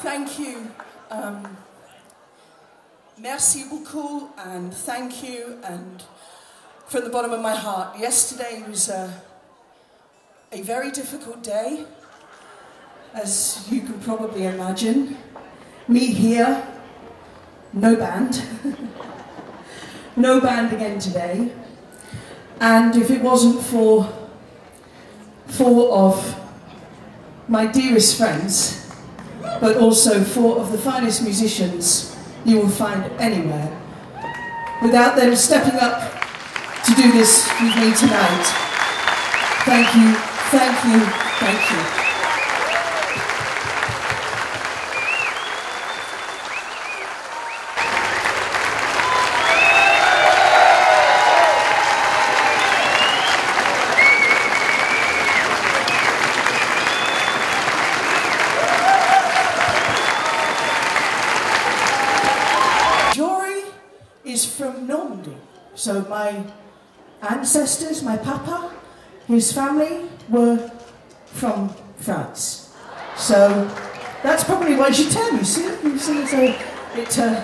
Thank you. Merci beaucoup and thank you, and from the bottom of my heart. Yesterday was a very difficult day, as you can probably imagine. Me here, no band. No band again today. And if it wasn't for four of my dearest friends, but also four of the finest musicians you will find anywhere, without them stepping up to do this with me tonight. Thank you, thank you, thank you. So my ancestors, my papa, his family were from France. So that's probably why she turned, you see, so it,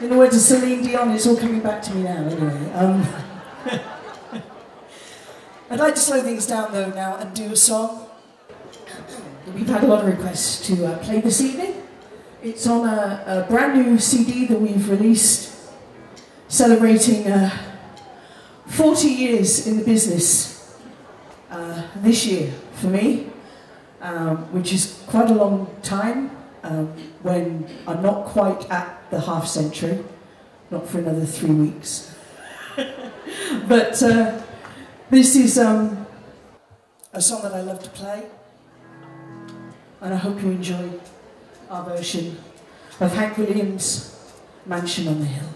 in the words of Celine Dion, it's all coming back to me now, anyway. I'd like to slow things down, though, now and do a song. We've had a lot of requests to play this evening. It's on a brand new CD that we've released, celebrating 40 years in the business this year for me, which is quite a long time when I'm not quite at the half century, not for another 3 weeks. But this is a song that I love to play, and I hope you enjoy our version of Hank Williams' Mansion on the Hill.